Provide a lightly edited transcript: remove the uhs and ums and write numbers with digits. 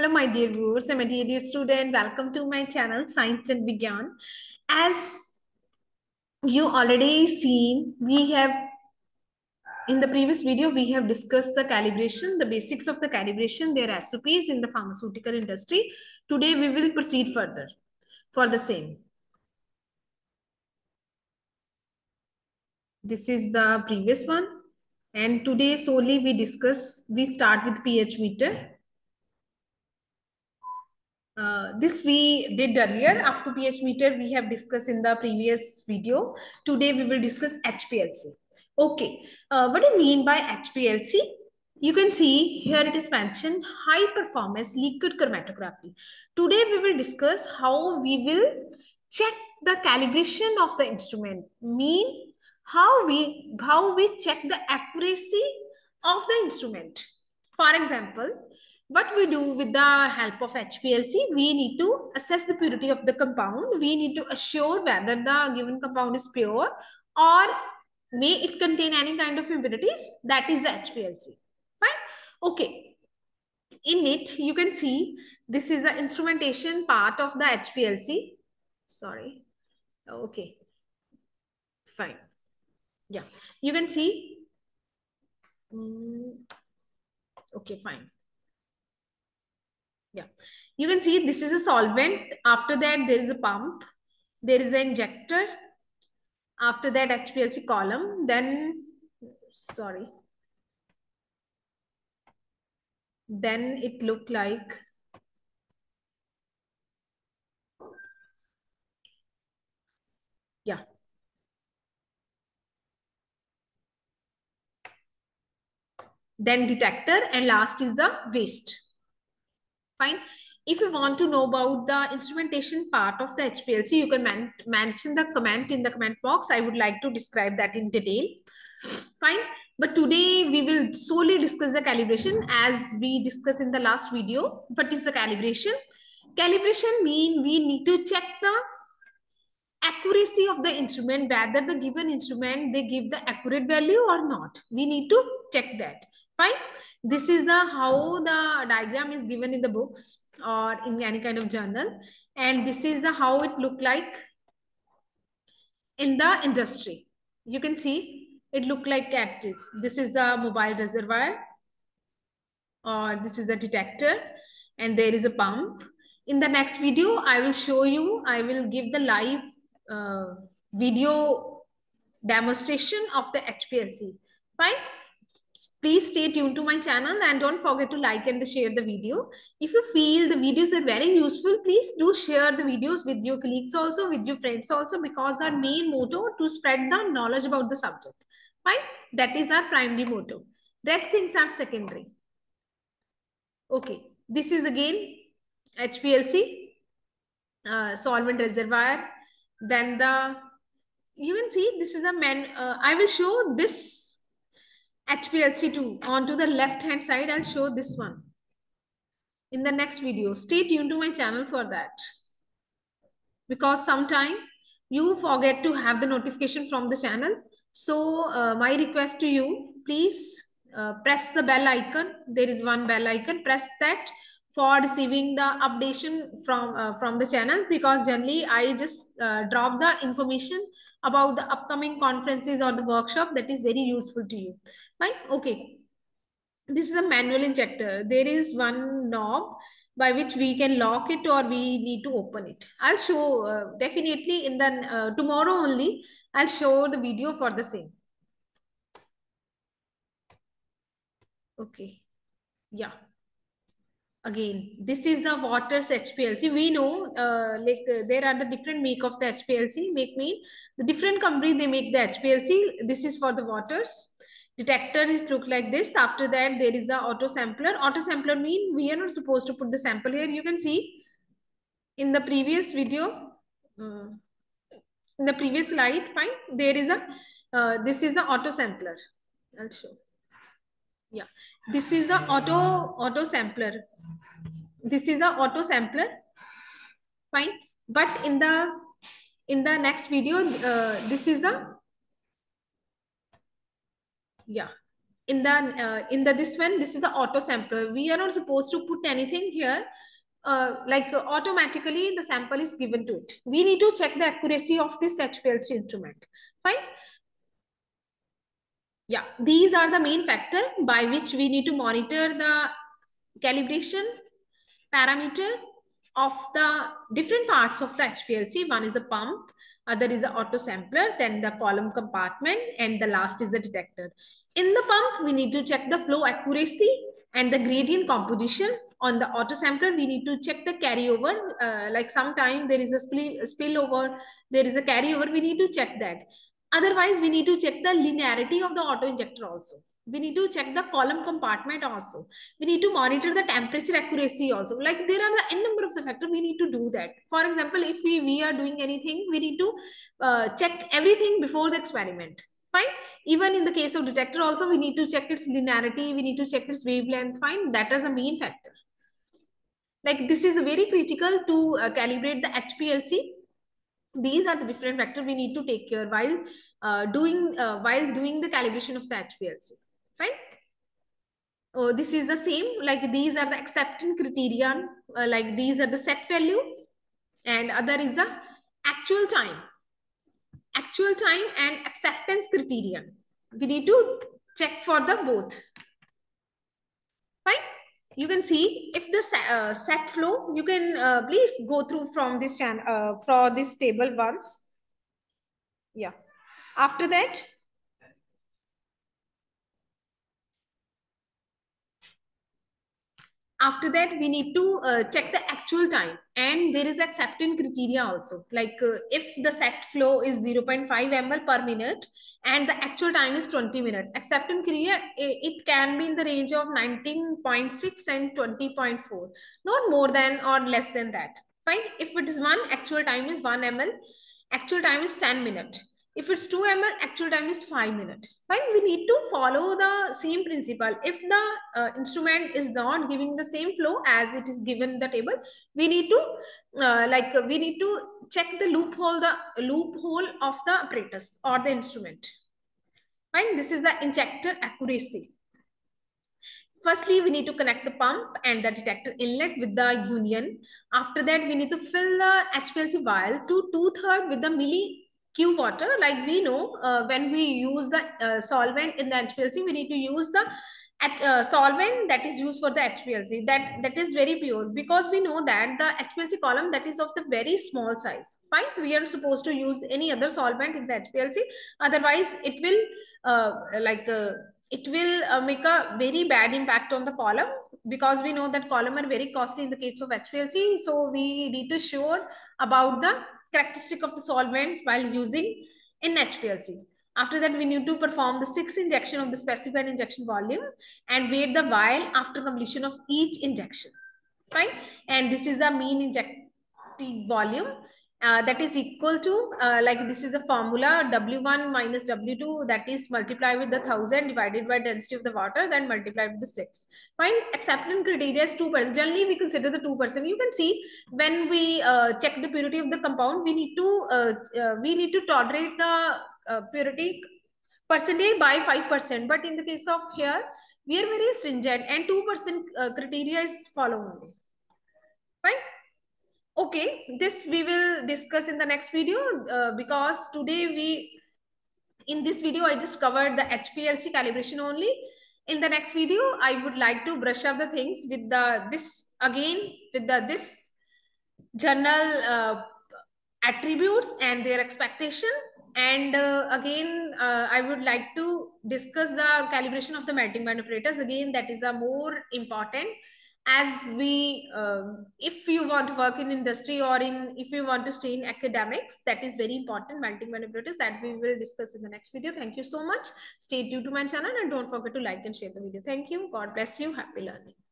Hello, my dear viewers and my dear student. Welcome to my channel, Science and Vighyaan. As you already seen, we have in the previous video, we have discussed the calibration, the basics of the calibration, their SOPs in the pharmaceutical industry. Today, we will proceed further for the same. This is the previous one. And today solely we start with pH meter. This we did earlier. Up to pH meter we have discussed in the previous video. Today we will discuss HPLC. Okay, what do you mean by HPLC? You can see here it is mentioned high performance liquid chromatography. Today we will discuss how we will check the calibration of the instrument. Mean how we check the accuracy of the instrument. For example, what we do with the help of HPLC, we need to assess the purity of the compound. We need to assure whether the given compound is pure or may it contain any kind of impurities. That is the HPLC. Fine. Okay. In it, you can see this is the instrumentation part of the HPLC. Sorry. Okay. Fine. Yeah. You can see. Okay, fine. Yeah, you can see this is a solvent. After that, there is a pump. There is an injector. After that, HPLC column. Then, sorry. Then it looked like. Yeah. Then detector and last is the waste. Fine. If you want to know about the instrumentation part of the HPLC, you can mention the comment in the comment box. I would like to describe that in detail. Fine. But today we will solely discuss the calibration as we discussed in the last video. What is the calibration? Calibration means we need to check the accuracy of the instrument, whether the given instrument, they give the accurate value or not. We need to check that. Fine. This is how the diagram is given in the books or in any kind of journal. And this is how it looked like in the industry. You can see it looked like at this. This is the mobile reservoir or this is a detector and there is a pump. In the next video, I will show you, I will give the live video demonstration of the HPLC. Fine. Please stay tuned to my channel and don't forget to like and share the video. If you feel the videos are very useful, please do share the videos with your colleagues also, with your friends also, because our main motto to spread the knowledge about the subject. Fine. That is our primary motto. Rest things are secondary. Okay. This is again HPLC, solvent reservoir. Then you can see this is I will show this HPLC2 onto the left hand side. I'll show this one in the next video. Stay tuned to my channel for that, because sometime you forget to have the notification from the channel. So my request to you, please press the bell icon. There is one bell icon. Press that for receiving the updation from the channel, because generally I just drop the information about the upcoming conferences or the workshop that is very useful to you. Fine. Okay. This is a manual injector. There is one knob by which we can lock it or we need to open it. I'll show definitely in the tomorrow only. I'll show the video for the same. Okay. Yeah. Again, this is the Waters HPLC. We know there are the different make of the HPLC. Make mean the different company, they make the HPLC. This is for the Waters. Detector is look like this. After that, there is the auto sampler. Auto sampler mean we are not supposed to put the sample here. You can see in the previous video, in the previous slide, fine. There is this is the auto sampler. I'll show. Yeah, this is the auto sampler. This is the auto sampler. Fine. But in the next video, this is the, yeah, this is the auto sampler. We are not supposed to put anything here. Automatically the sample is given to it. We need to check the accuracy of this HPLC instrument. Fine. Yeah, these are the main factor by which we need to monitor the calibration parameter of the different parts of the HPLC. One is a pump, other is the auto sampler, then the column compartment, and the last is the detector. In the pump, we need to check the flow accuracy and the gradient composition. On the auto sampler, we need to check the carryover. Sometime there is a spillover, there is a carryover. We need to check that. Otherwise, we need to check the linearity of the auto injector also. We need to check the column compartment also. We need to monitor the temperature accuracy also. Like, there are the n number of the factors we need to do that. For example, if we are doing anything, we need to check everything before the experiment. Fine. Even in the case of detector also, we need to check its linearity. We need to check its wavelength. Fine. That is a main factor. Like, this is very critical to calibrate the HPLC. These are the different factors we need to take care while doing the calibration of the HPLC. Fine. Oh, this is the same. Like, these are the acceptance criteria. These are the set value, and other is the actual time and acceptance criteria. We need to check for the both. Fine. You can see if the set flow, you can please go through from this channel for this table once. Yeah. After that, we need to check the actual time, and there is acceptance criteria also. Like, if the set flow is 0.5 ml per minute and the actual time is 20 minutes. Acceptance criteria, it can be in the range of 19.6 and 20.4. Not more than or less than that. Fine. If it is 1, actual time is 1 ml. Actual time is 10 minutes. If it's 2 ml, actual time is 5 minutes. Fine, we need to follow the same principle. If the instrument is not giving the same flow as it is given in the table, we need to check the loophole of the apparatus or the instrument. Fine, this is the injector accuracy. Firstly, we need to connect the pump and the detector inlet with the union. After that, we need to fill the HPLC vial to 2/3 with the milli Q water. Like, we know when we use the solvent in the HPLC, we need to use the solvent that is used for the HPLC. That is very pure, because we know that the HPLC column that is of the very small size. Fine, we are supposed to use any other solvent in the HPLC. Otherwise, it will make a very bad impact on the column, because we know that column are very costly in the case of HPLC. So we need to sure about the characteristic of the solvent while using in HPLC. After that, we need to perform the 6th injection of the specified injection volume and wait the vial after completion of each injection. Fine. And this is the mean injected volume that is equal to, this is a formula, W1 minus W2, that is multiplied with the 1000 divided by density of the water, then multiplied with the 6. Fine, acceptance criteria is 2%. Generally, we consider the 2%. You can see when we check the purity of the compound, we need to tolerate the purity percentage by 5%. But in the case of here, we are very stringent, and 2% criteria is followed only. Fine. Okay, this we will discuss in the next video, because today in this video, I just covered the HPLC calibration only. In the next video, I would like to brush up the things with this general attributes and their expectation. And I would like to discuss the calibration of the melting band apparatus. Again, that is a more important. As we, if you want to work in industry or if you want to stay in academics, that is very important, melting band apparatus, that we will discuss in the next video. Thank you so much. Stay tuned to my channel and don't forget to like and share the video. Thank you. God bless you. Happy learning.